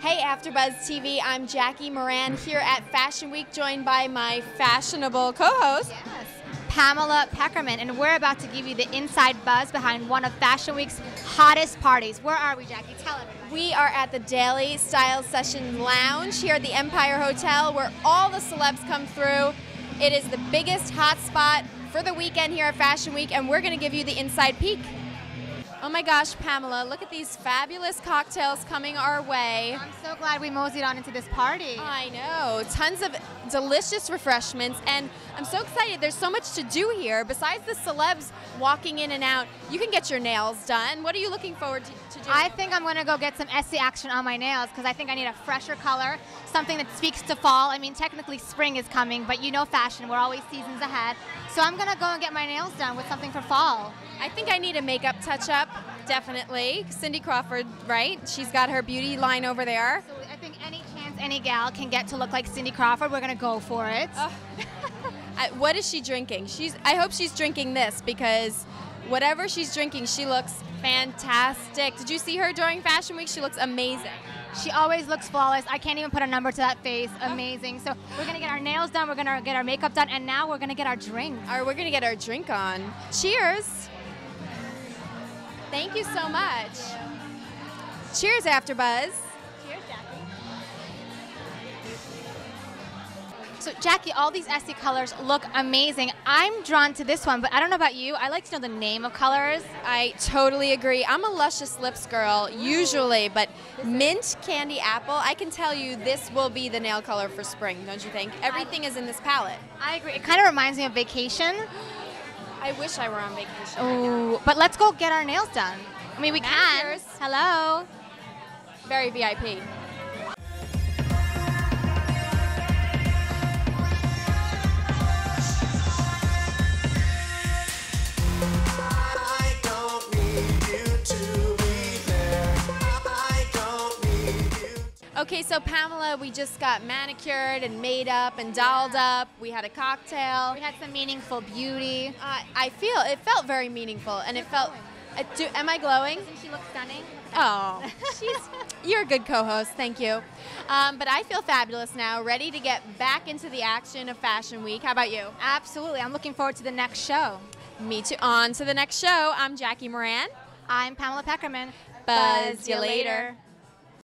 Hey, AfterBuzz TV, I'm Jackie Miranne here at Fashion Week, joined by my fashionable co-host, Pamela Pekerman, and we're about to give you the inside buzz behind one of Fashion Week's hottest parties. Where are we, Jackie? Tell everybody. We are at the Daily Style Session Lounge here at the Empire Hotel, where all the celebs come through. It is the biggest hot spot for the weekend here at Fashion Week, and we're going to give you the inside peek. Oh my gosh, Pamela, look at these fabulous cocktails coming our way. I'm so glad we moseyed on into this party. I know, tons of delicious refreshments, and I'm so excited. There's so much to do here. Besides the celebs walking in and out, you can get your nails done. What are you looking forward to doing? I think I'm gonna go get some Essie action on my nails, because I think I need a fresher color, something that speaks to fall. I mean, technically spring is coming, but you know fashion, we're always seasons ahead. So I'm gonna go and get my nails done with something for fall. I think I need a makeup touch-up. Definitely. Cindy Crawford, right? She's got her beauty line over there. So I think any chance any gal can get to look like Cindy Crawford, we're going to go for it. Oh. What is she drinking? I hope she's drinking this, because whatever she's drinking, she looks fantastic. Did you see her during Fashion Week? She looks amazing. She always looks flawless. I can't even put a number to that face. Amazing. So we're going to get our nails done, we're going to get our makeup done, and now we're going to get our drink. All right, we're going to get our drink on. Cheers. Thank you so much. Cheers, AfterBuzz. Cheers, Jackie. So, Jackie, all these Essie colors look amazing. I'm drawn to this one, but I don't know about you. I like to know the name of colors. I totally agree. I'm a Luscious Lips girl, usually, but mint candy apple, I can tell you this will be the nail color for spring, don't you think? Everything is in this palette. I agree. It kind of reminds me of vacation. I wish I were on vacation. Oh, right, but let's go get our nails done. I mean, we can. Hello. Very VIP. Okay, so Pamela, we just got manicured and made up and dolled up. We had a cocktail. We had some meaningful beauty. It felt very meaningful, and am I glowing? Doesn't she look stunning? Oh, you're a good co-host, thank you. But I feel fabulous now, ready to get back into the action of Fashion Week. How about you? Absolutely, I'm looking forward to the next show. Me too. On to the next show. I'm Jackie Miranne. I'm Pamela Pekerman. Buzz you later.